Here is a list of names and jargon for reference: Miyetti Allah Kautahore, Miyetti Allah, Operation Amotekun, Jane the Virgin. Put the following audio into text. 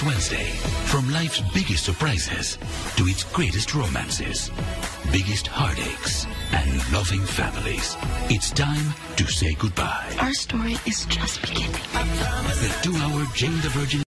next Wednesday. From life's biggest surprises to its greatest romances, biggest heartaches and loving families, it's time to say goodbye. Our story is just beginning. The 2-hour Jane the Virgin